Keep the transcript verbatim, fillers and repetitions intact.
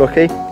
okay?